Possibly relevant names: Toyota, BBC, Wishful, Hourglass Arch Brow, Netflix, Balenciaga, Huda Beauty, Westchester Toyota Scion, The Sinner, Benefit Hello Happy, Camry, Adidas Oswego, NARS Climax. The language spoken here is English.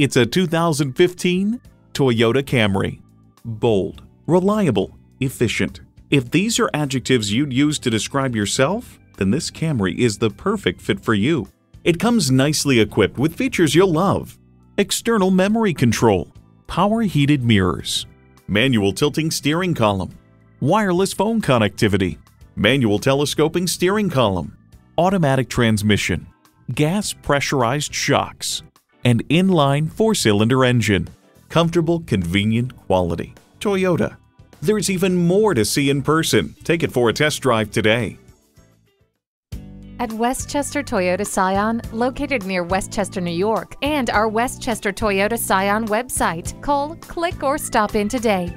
It's a 2015 Toyota Camry. Bold, reliable, efficient. If these are adjectives you'd use to describe yourself, then this Camry is the perfect fit for you. It comes nicely equipped with features you'll love. External memory control, power heated mirrors, manual tilting steering column, wireless phone connectivity, manual telescoping steering column, automatic transmission, gas pressurized shocks, and inline four-cylinder engine. Comfortable, convenient, quality. Toyota. There's even more to see in person. Take it for a test drive today. At Westchester Toyota Scion, located near Westchester, New York, and our Westchester Toyota Scion website. Call, click, or stop in today.